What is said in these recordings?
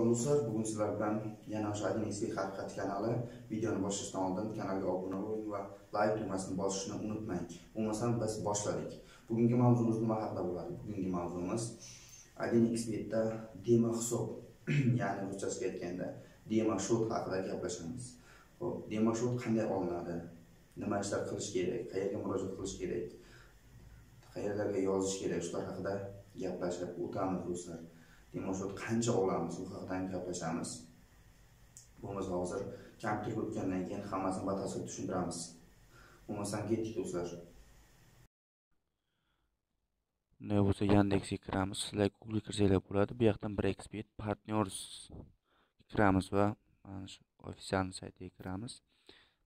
Dostlar, bugün sizlerden yana aşağıdaki Nisbi Hakikat kanalı videonu başlasından oldun. Kanalga abone olun ve like düğmesini basışını unutmayın. Olmasan biz başladık. Bugünkü mavzumuz nima haqida bo'ladi? Bugünkü mavzumuz 1XBET'da demo hisob yani ruchasiga aytganda demo shot haqida gaplashamiz. Xo'p, demo shot qanday olinadi? Nima ishlar qilish kerak? Qayerga murojaat qilish kerak? Qayerlarga yozish kerak? Shular haqida gaplashib o'tamiz dostlar. Demo shot qancha olamiz, bu haqdan gaplashamiz. Bo'lmasa hozir kompyuterga o'tgandan keyin hammasini batafsil tushuntiramiz. Bo'lmasa ketdik do'stlar. Ne bo'lsa Yandex ekranimiz, sizlar Google kirsanglar bo'ladi. Bu yerdan 1XBET Partners kiramiz va mana shu ofitsial saytiga kiramiz.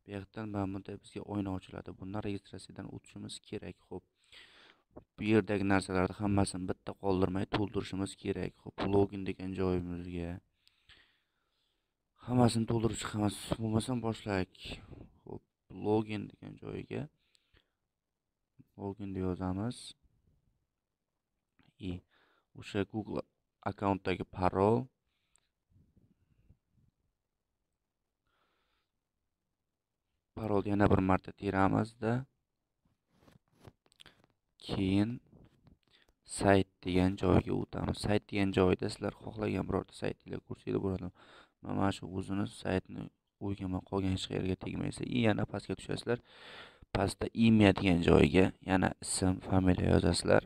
Bu yerdan mana bizga oyna ochiladi. Bundan registratsiyadan o'tishimiz kerak. Xo'p. Bu yerdagi narsalarni hammasini bitta qoldirmay to'ldirishimiz kerak. Xo'p, login degan joyimizga hammasini to'ldirib chiqamiz. Bo'lmasa boshladik. Xo'p, login degan joyiga login deb yozamiz. I o'sha Google akkauntdagi parol yana bir marta teramizda keyin sayt degan joyga o'tamiz. Sayt degan joyda sizlar xohlagan birorta saytlar ko'rsatib bo'ladi. Mana shu o'zini saytni o'ygamay qolgan hech qayerga tegmaysiz. I yana pastga tushasizlar. Pastda email degan joyga yana ism, familiya yozasizlar.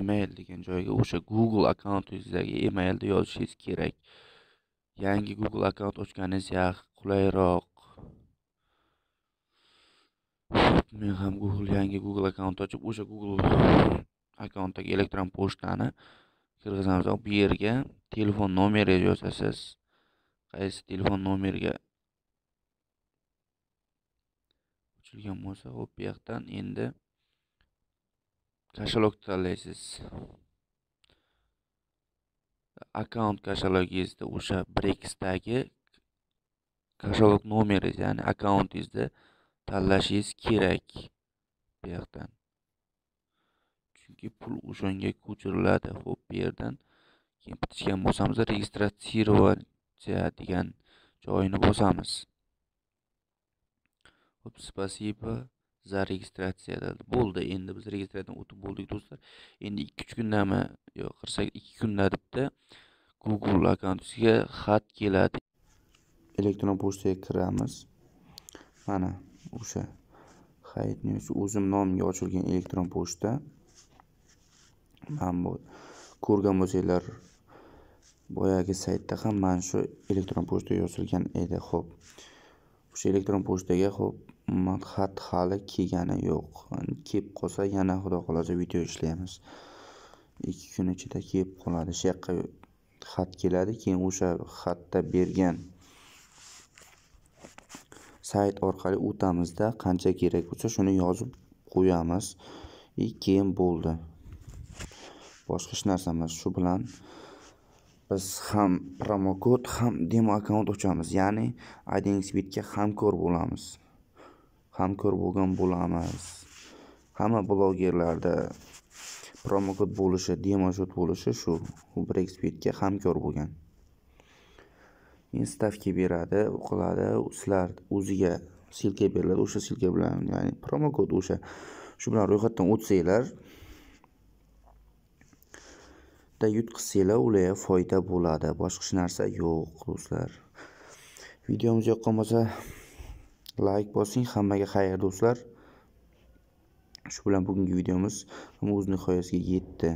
Email degan joyga o'sha Google akkauntingizdagi emailni yozishingiz kerak. Yangi Google akkaunt ochganingiz yaxshi, qulayroq. Men ham yangi Google akkaunt ochib, o'sha Google akkauntdagi elektron pochtani kirgizamiz. Bu yerga telefon nomeri yozasiz. Qaysi telefon nomeriga ochilgan bo'lsa, hop, bu yerdan endi katalog tanlaysiz. Account katalogingizda o'sha 1xdagi katalog nomeringiz, ya'ni accountingizda tanlashingiz kerak bu yerdan. Chunki pul o'shanga ko'chiriladi. Xo'p, bu yerdan keyin bitishgan bo'lsamiz, registratsiya degan joyini bosamiz. Xo'p, spasiba za registratsiya bo'ldi. Endi biz registratsiyadan o'tib bo'ldik do'stlar. Endi 2-3 kundami yo'q, 42 kunda debda Google akkauntingizga xat keladi. Elektron pochtaga kiramiz. Mana o'sha hayit news o'zim nomimga ochilgan elektron pochta. Mana bu ko'rgan bo'lsanglar, boyagi saytda ham mana shu elektron pochta yozilgan edi. Xo'p. O'sha elektron pochtaga xo'p xat hali kelgani yo'q. Kelib qolsa yana xudo xolasa video ishlaymiz. 2 kun ichida kelib qoladi. Shu yoqqa xat keladi. Keyin o'sha xatda bergan sayt orqali o'tamizda qancha kerak bo'lsa shuni yozib qo'yamiz. Keyin bo'ldi. Boshqa hech narsamiz. Shu bilan biz ham promokod ham demo akkaunt ochamiz. Ya'ni 1xBET ga hamkor bo'lamiz. Hamkor bo'lgan bo'lamiz. Hamma blogerlarda promokod bo'lishi, demo shot bo'lishi shu 1xBET ga hamkor bo'lgan. Instavka beradi, o'qiladi, sizlar o'ziga silka beriladi, o'sha silka bilan, ya'ni promokod o'sha shu bilan ro'yxatdan o'tsanglar da yutqizsanglar, ularga foyda bo'ladi. Boshqa narsa yo'q, do'stlar. Videomiz yoqqan bo'lsa like bosing. Hammaga xayr do'stlar. Shu bilan bugungi videomiz o'z nihoyasiga yetdi.